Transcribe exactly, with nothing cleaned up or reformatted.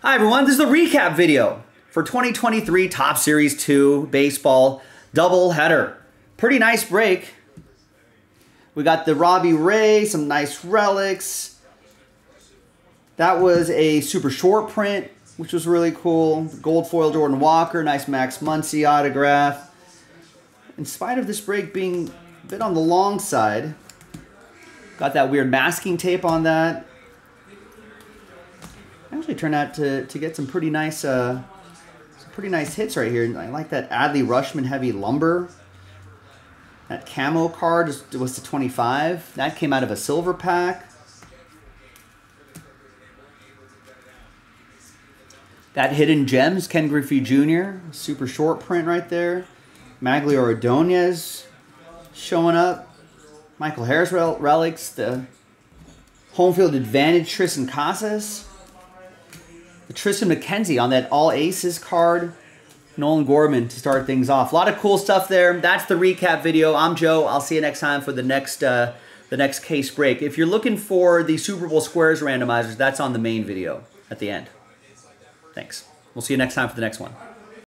Hi everyone, this is the recap video for twenty twenty-three Top Series two Baseball Doubleheader. Pretty nice break. We got the Robbie Ray, some nice relics. That was a super short print, which was really cool. Gold foil Jordan Walker, nice Max Muncy autograph. In spite of this break being a bit on the long side, got that weird masking tape on that. Actually turned out to, to get some pretty nice uh, some pretty nice hits right here. I like that Adley Rushman heavy lumber. That camo card was to twenty-five. That came out of a silver pack. That hidden gems, Ken Griffey Junior Super short print right there. Maglio Ordonez showing up. Michael Harris rel relics. The home field advantage, Tris Casas. The Tristan McKenzie on that All Aces card. Nolan Gorman to start things off. A lot of cool stuff there. That's the recap video. I'm Joe. I'll see you next time for the next uh, the next case break. If you're looking for the Super Bowl Squares randomizers, that's on the main video at the end. Thanks. We'll see you next time for the next one.